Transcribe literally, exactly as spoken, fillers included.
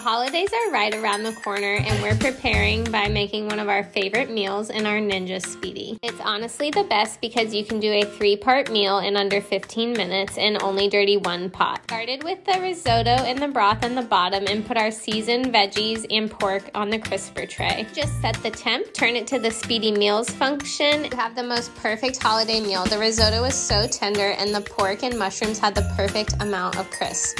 The holidays are right around the corner and we're preparing by making one of our favorite meals in our Ninja Speedi. It's honestly the best because you can do a three-part meal in under fifteen minutes and only dirty one pot. Started with the risotto and the broth on the bottom and put our seasoned veggies and pork on the crisper tray. Just set the temp, turn it to the Speedi Meals function. You have the most perfect holiday meal. The risotto was so tender and the pork and mushrooms had the perfect amount of crisp.